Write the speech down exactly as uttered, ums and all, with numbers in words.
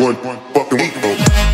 Fucking week,